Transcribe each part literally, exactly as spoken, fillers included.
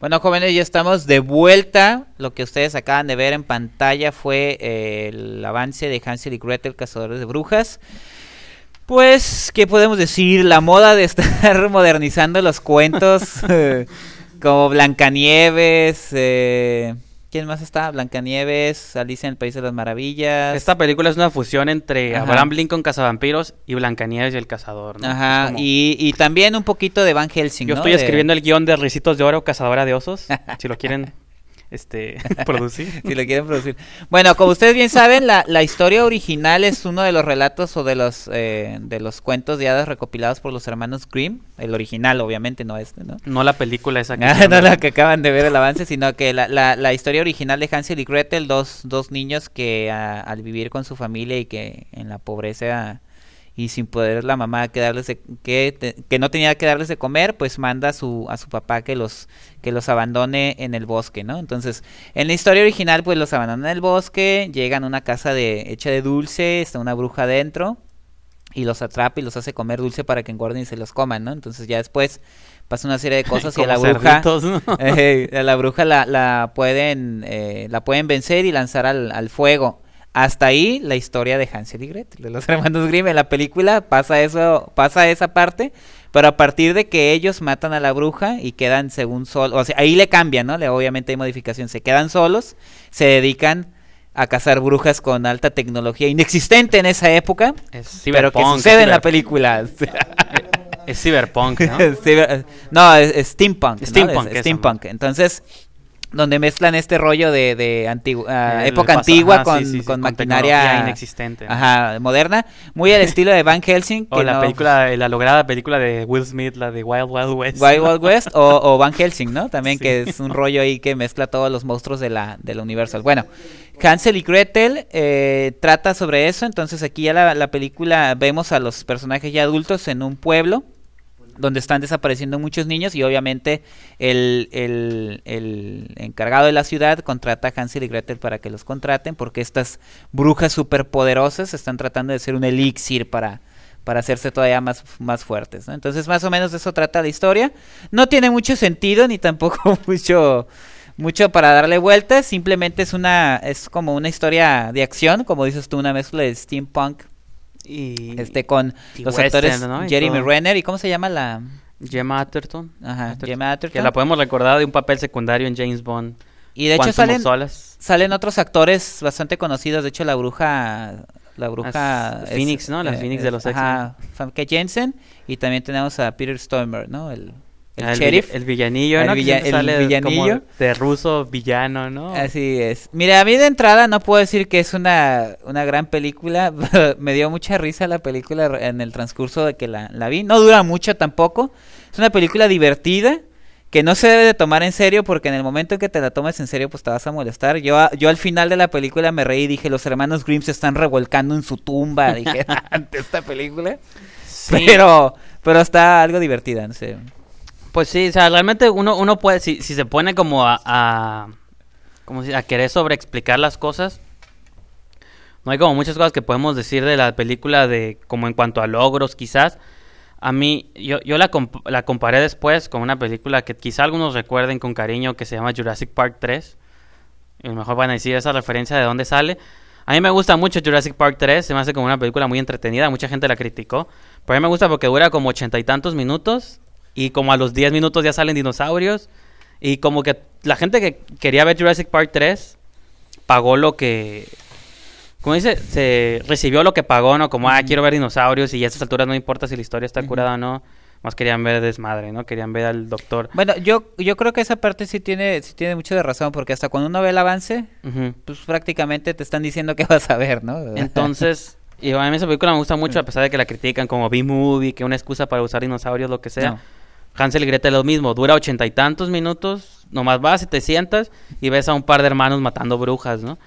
Bueno, jóvenes, ya estamos de vuelta. Lo que ustedes acaban de ver en pantalla fue eh, el avance de Hansel y Gretel, Cazadores de Brujas. Pues, ¿qué podemos decir? La moda de estar modernizando los cuentos eh, como Blancanieves. Eh, ¿Quién más está? Blancanieves, Alice en el País de las Maravillas. Esta película es una fusión entre Ajá. Abraham Lincoln con Cazavampiros y Blancanieves y el Cazador, ¿no? Ajá, como... y, y también un poquito de Van Helsing, Yo ¿no? estoy de... escribiendo el guión de Ricitos de Oro Cazadora de Osos, si lo quieren este, producir. Si lo quieren producir. Bueno, como ustedes bien saben, la, la historia original es uno de los relatos o de los, eh, de los cuentos de hadas recopilados por los hermanos Grimm. El original, obviamente, no este, ¿no? No la película esa. Que ah, no la que acaban de ver el avance, sino que la, la, la historia original de Hansel y Gretel, dos, dos niños que a, al vivir con su familia y que en la pobreza y sin poder la mamá que, darles de, que, te, que no tenía que darles de comer, pues manda a su, a su papá que los, que los abandone en el bosque, ¿no? Entonces, en la historia original, pues los abandonan en el bosque, llegan a una casa de, hecha de dulce, está una bruja adentro, y los atrapa y los hace comer dulce para que engorden y se los coman, ¿no? Entonces ya después pasa una serie de cosas y a la bruja cerditos, ¿no? eh, a la bruja la, la pueden eh, la pueden vencer y lanzar al, al fuego. Hasta ahí la historia de Hansel y Gretel, de los hermanos Grimm. En la película pasa eso, pasa esa parte, pero a partir de que ellos matan a la bruja y quedan según solos, o sea, ahí le cambian, ¿no? Le, obviamente hay modificación, se quedan solos, se dedican a cazar brujas con alta tecnología inexistente en esa época, es pero que sucede en la película. Es cyberpunk, ¿no? Ciber, no, es, es steampunk. Steampunk, ¿no? Es, es steampunk. Entonces, donde mezclan este rollo de, de antigu uh, época paso, antigua ajá, con, sí, sí, con, con maquinaria inexistente, ¿no? Ajá, moderna, muy al estilo de Van Helsing. Que o la no... película, la lograda película de Will Smith, la de Wild Wild West. Wild Wild West o, o Van Helsing, ¿no? También sí. Que es un rollo ahí que mezcla todos los monstruos de la, de la Universal. Bueno, Hansel y Gretel eh, trata sobre eso, entonces aquí ya la, la película vemos a los personajes ya adultos en un pueblo donde están desapareciendo muchos niños y obviamente el, el, el encargado de la ciudad contrata a Hansel y Gretel para que los contraten porque estas brujas superpoderosas están tratando de hacer un elixir para, para hacerse todavía más, más fuertes, ¿no? Entonces más o menos de eso trata la historia. No tiene mucho sentido ni tampoco mucho... mucho para darle vueltas, simplemente es una es como una historia de acción, como dices tú, una mezcla de steampunk y este con y los Western, actores ¿no? Jeremy Renner y cómo se llama la Gemma Arterton. Ajá, Arterton, Gemma Arterton, que la podemos recordar de un papel secundario en James Bond. Y de hecho salen solas. salen otros actores bastante conocidos, de hecho la bruja la bruja es, es, Phoenix, ¿no? La eh, Phoenix de los X-Men. Que Jensen y también tenemos a Peter Stormer, ¿no? El El, el sheriff. El villanillo, el ¿no? Villa, el sale villanillo. Como de ruso villano, ¿no? Así es. Mira, a mí de entrada no puedo decir que es una, una gran película. Me dio mucha risa la película en el transcurso de que la, la vi. No dura mucho tampoco. Es una película divertida que no se debe de tomar en serio porque en el momento en que te la tomes en serio pues te vas a molestar. Yo, yo al final de la película me reí y dije, los hermanos Grimm se están revolcando en su tumba. Dije, ante esta película. Sí. Pero, pero está algo divertida, no sé. Pues sí, o sea, realmente uno, uno puede, si, si se pone como a, a, como si, a querer sobreexplicar las cosas, no hay como muchas cosas que podemos decir de la película de, como en cuanto a logros quizás. A mí, yo, yo la, comp la comparé después con una película que quizá algunos recuerden con cariño que se llama Jurassic Park tres, y mejor van a decir esa referencia de dónde sale. A mí me gusta mucho Jurassic Park tres, se me hace como una película muy entretenida, mucha gente la criticó, pero a mí me gusta porque dura como ochenta y tantos minutos. Y como a los diez minutos ya salen dinosaurios. Y como que la gente que quería ver Jurassic Park tres pagó lo que... ¿Cómo dice? Se recibió lo que pagó, ¿no? Como, ah, quiero ver dinosaurios. Y a estas alturas no importa si la historia está curada o no. Más querían ver desmadre, ¿no? Querían ver al doctor. Bueno, yo yo creo que esa parte sí tiene sí tiene mucho de razón. Porque hasta cuando uno ve el avance, uh-huh. pues prácticamente te están diciendo qué vas a ver, ¿no? Entonces... Y a mí esa película me gusta mucho, a pesar de que la critican como B-movie, que una excusa para usar dinosaurios, lo que sea. No. Hansel y Gretel lo mismo, dura ochenta y tantos minutos, nomás vas y te sientas y ves a un par de hermanos matando brujas, ¿no?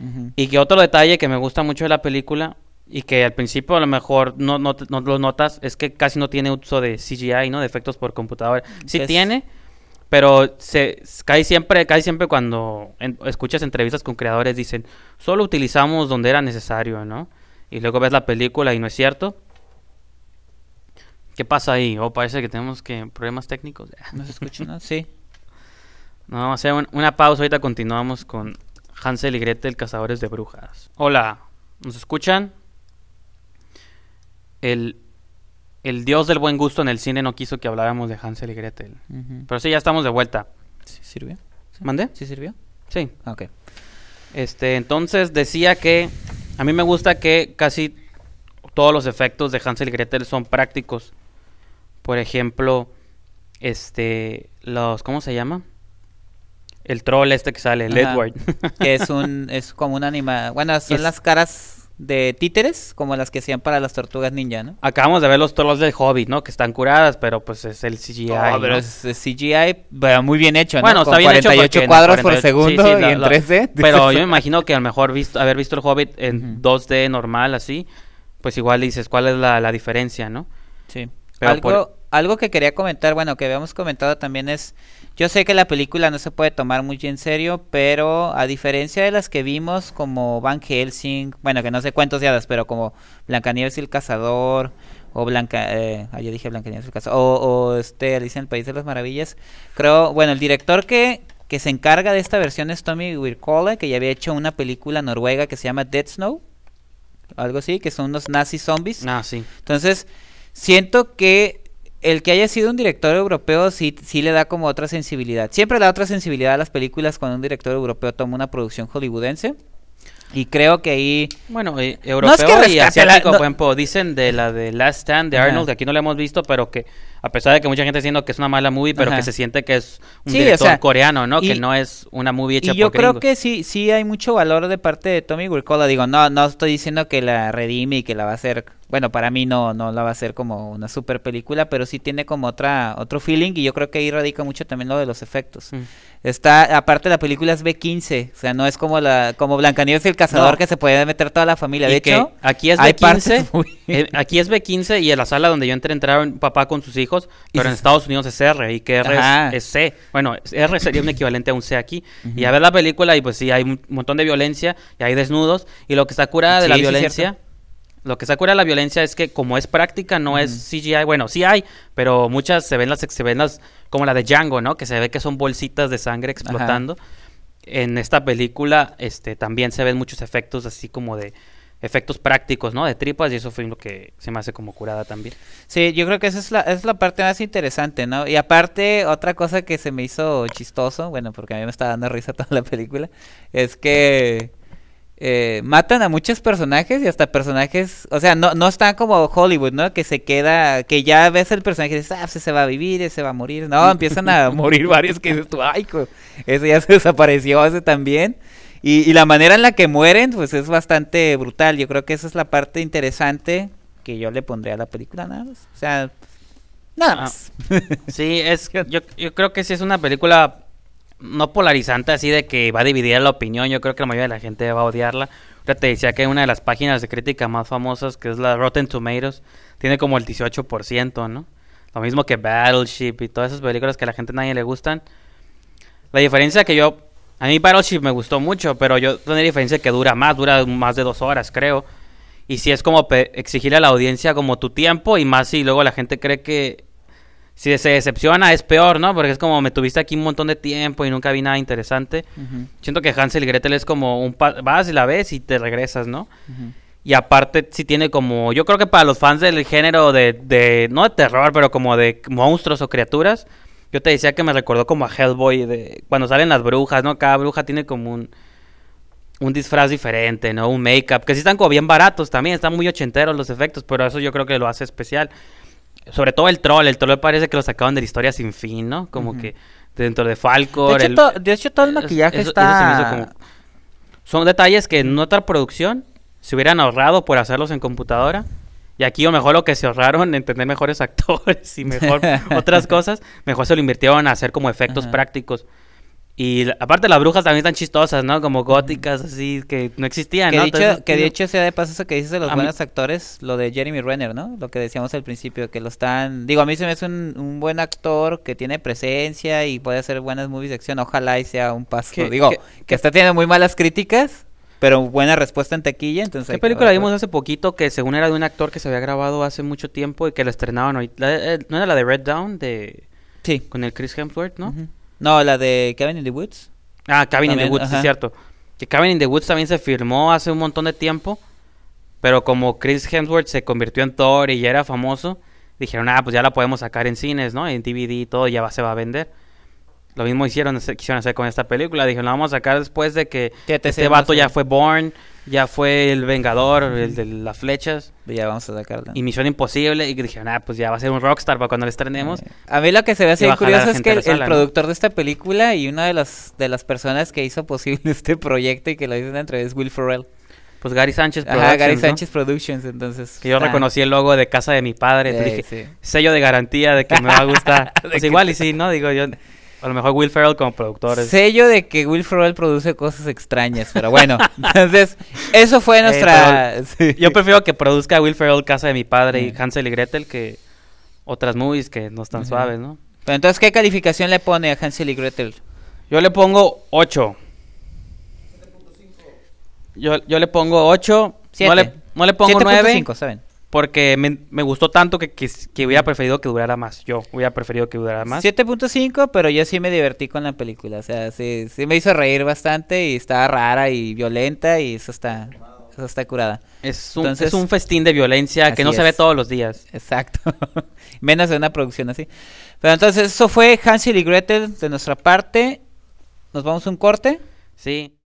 Uh-huh. Y que otro detalle que me gusta mucho de la película y que al principio a lo mejor no, no, no lo notas es que casi no tiene uso de C G I, ¿no? De efectos por computadora. Sí es... tiene, pero se casi siempre, casi siempre cuando en, escuchas entrevistas con creadores dicen, solo utilizamos donde era necesario, ¿no? Y luego ves la película y no es cierto. ¿Qué pasa ahí? Oh, parece que tenemos que problemas técnicos. ¿No se escucha nada? Sí. Nos vamos a hacer un, una pausa. Ahorita continuamos con Hansel y Gretel, Cazadores de Brujas. Hola, ¿nos escuchan? El, el dios del buen gusto en el cine no quiso que habláramos de Hansel y Gretel. Uh-huh. Pero sí, ya estamos de vuelta. ¿Sí sirvió? ¿Sí? ¿Mandé? ¿Sí sirvió? Sí. Ah, ok. Este, entonces decía que a mí me gusta que casi todos los efectos de Hansel y Gretel son prácticos. Por ejemplo, este, los, ¿cómo se llama? El troll este que sale, el ajá, Edward. Que es un, es como un anima... Bueno, son es... las caras de títeres, como las que hacían para las tortugas ninja, ¿no? Acabamos de ver los trolls del Hobbit, ¿no? Que están curadas, pero pues es el C G I. No, pero ¿no? Es, es C G I, pero muy bien hecho, ¿no? Bueno, con está bien cuarenta y ocho hecho cuadros por segundo, sí, sí, y la, en tres D. Pero yo me imagino que a lo mejor visto, haber visto el Hobbit en uh-huh. dos D normal, así, pues igual dices, ¿cuál es la, la diferencia, no? Sí. Pero algo, por... algo que quería comentar, bueno, que habíamos comentado también es... Yo sé que la película no se puede tomar muy en serio, pero a diferencia de las que vimos como Van Helsing, bueno, que no sé cuántos días, pero como Blancanieves y el Cazador, o Blanca... Eh, ah, yo dije Blancanieves y el Cazador, o, o este, Alice en el País de las Maravillas. Creo, bueno, el director que, que se encarga de esta versión es Tommy Wirkola, que ya había hecho una película noruega que se llama Dead Snow, algo así, que son unos nazi zombies. Ah, sí. Entonces, siento que... el que haya sido un director europeo sí, sí le da como otra sensibilidad. Siempre da otra sensibilidad a las películas cuando un director europeo toma una producción hollywoodense. Y creo que ahí... Bueno, y, europeo no es que y asiático, la, no... por ejemplo, dicen de la de Last Stand de Arnold, ajá, que aquí no la hemos visto, pero que a pesar de que mucha gente está diciendo que es una mala movie, pero ajá, que se siente que es un sí, director o sea, coreano, ¿no? Y, que no es una movie hecha por gringos. Y yo creo que sí sí hay mucho valor de parte de Tommy Wirkola. Digo, no no estoy diciendo que la redime y que la va a hacer... Bueno, para mí no no la va a hacer como una super película, pero sí tiene como otra otro feeling, y yo creo que ahí radica mucho también lo de los efectos. Mm. Está, aparte la película es B quince, o sea, no es como la como Blancanieves y el Cazador, no, que se puede meter toda la familia. De hecho, aquí es B quince, muy... eh, aquí es B quince, y en la sala donde yo entré entraba un papá con sus hijos, pero en Estados Unidos es R, y que R es, es C. Bueno, R sería un equivalente a un C aquí. Uh-huh. Y a ver la película, y pues sí, hay un montón de violencia, y hay desnudos, y lo que está curada de sí, la sí, violencia... Lo que se cura de la violencia es que como es práctica, no mm. es C G I. Bueno, sí hay, pero muchas se ven las se ven las como la de Django, ¿no? Que se ve que son bolsitas de sangre explotando. Ajá. En esta película este también se ven muchos efectos así como de efectos prácticos, ¿no? De tripas, y eso fue lo que se me hace como curada también. Sí, yo creo que esa es la, es la parte más interesante, ¿no? Y aparte, otra cosa que se me hizo chistoso, bueno, porque a mí me está dando risa toda la película, es que... Eh, matan a muchos personajes, y hasta personajes, o sea, no, no están como Hollywood, ¿no? Que se queda, que ya ves el personaje y dices, ah, se va a vivir, se va a morir. No, empiezan a morir varios que dices tú, ay, ese ya se desapareció, ese también. Y, y la manera en la que mueren, pues es bastante brutal. Yo creo que esa es la parte interesante que yo le pondría a la película, nada más. O sea, nada más. Ah, sí, es, yo, yo creo que sí es una película... no polarizante, así de que va a dividir la opinión. Yo creo que la mayoría de la gente va a odiarla. Ahora te decía que una de las páginas de crítica más famosas, que es la Rotten Tomatoes, tiene como el dieciocho por ciento, ¿no? Lo mismo que Battleship y todas esas películas que a la gente nadie le gustan. La diferencia que yo... A mí Battleship me gustó mucho, pero yo tengo la diferencia que dura más, dura más de dos horas, creo. Y si es como exigirle a la audiencia como tu tiempo, y más si luego la gente cree que... si se decepciona es peor, ¿no? Porque es como, me tuviste aquí un montón de tiempo y nunca vi nada interesante. Uh-huh. Siento que Hansel y Gretel es como, un pa- vas y la ves y te regresas, ¿no? Uh-huh. Y aparte sí tiene como, yo creo que para los fans del género de, de no de terror, pero como de monstruos o criaturas, yo te decía que me recordó como a Hellboy, de, cuando salen las brujas, ¿no? Cada bruja tiene como un, un disfraz diferente, ¿no? Un make-up, que sí están como bien baratos también, están muy ochenteros los efectos, pero eso yo creo que lo hace especial. Sobre todo el troll, el troll parece que lo sacaban de La Historia Sin Fin, ¿no? Como uh-huh. que dentro de Falcor... De hecho, el, to, de hecho todo el maquillaje eso, está... Eso se me hizo como... Son detalles que en otra producción se hubieran ahorrado por hacerlos en computadora. Y aquí, o mejor, lo que se ahorraron en tener mejores actores y mejor otras cosas, mejor se lo invirtieron a hacer como efectos uh-huh. prácticos. Y la, aparte las brujas también están chistosas, ¿no? Como góticas, así, que no existían, que ¿no? Dicho, entonces, que de hecho sea de paso eso que dices de los buenos mí... actores, lo de Jeremy Renner, ¿no? Lo que decíamos al principio, que lo están... Digo, a mí se me hace un, un buen actor que tiene presencia y puede hacer buenas movies de acción. Ojalá y sea un paso. ¿Qué, Digo, qué, que está teniendo muy malas críticas, pero buena respuesta en taquilla, entonces... ¿Qué película ver, vimos hace poquito que según era de un actor que se había grabado hace mucho tiempo y que lo estrenaban hoy? La, eh, ¿No era la de Red Dawn? De... Sí. Con el Chris Hemsworth, ¿no? Uh-huh. No, la de Cabin in the Woods. Ah, Cabin también, in the Woods, ajá. Es cierto. Que Cabin in the Woods también se filmó hace un montón de tiempo, pero como Chris Hemsworth se convirtió en Thor y ya era famoso, dijeron, ah, pues ya la podemos sacar en cines, ¿no? En D V D y todo, ya va, se va a vender. Lo mismo hicieron, quisieron hacer con esta película. Dijeron, la vamos a sacar después de que este vato ya fue Born, ya fue el Vengador, uh-huh. el de las flechas. Y ya vamos a sacarla. Y Misión Imposible. Y dijeron, ah, pues ya va a ser un rockstar para cuando la estrenemos. Uh-huh. A mí lo que se ve así curioso es que el, sala, el productor, ¿no?, de esta película y una de las, de las personas que hizo posible este proyecto y que lo hizo en la entrevista es Will Ferrell. Pues Gary Sánchez Productions. Ah, Gary Sánchez, ¿no?, Productions, entonces. Que yo ah. reconocí el logo de Casa de mi Padre. Sí, dije, sí. Sello de garantía de que me va a gustar. Pues igual y sí, ¿no? Digo yo... A lo mejor Will Ferrell como productor. Sello de que Will Ferrell produce cosas extrañas, pero bueno. Entonces, eso fue nuestra... Eh, sí. Yo prefiero que produzca Will Ferrell Casa de mi Padre mm. y Hansel y Gretel que otras movies que no están uh-huh. suaves, ¿no? Pero entonces, ¿qué calificación le pone a Hansel y Gretel? Yo le pongo ocho. Yo, yo le pongo ocho. siete. No le, no le pongo nueve. siete punto cinco, ¿saben? Porque me, me gustó tanto que, que, que hubiera preferido que durara más. Yo hubiera preferido que durara más. siete punto cinco, pero yo sí me divertí con la película. O sea, sí, sí me hizo reír bastante y estaba rara y violenta y eso está, eso está curada. Es un, Entonces, es un festín de violencia que no es. se ve todos los días. Exacto. Menos de una producción así. Pero entonces eso fue Hansel y Gretel de nuestra parte. ¿Nos vamos a un corte? Sí.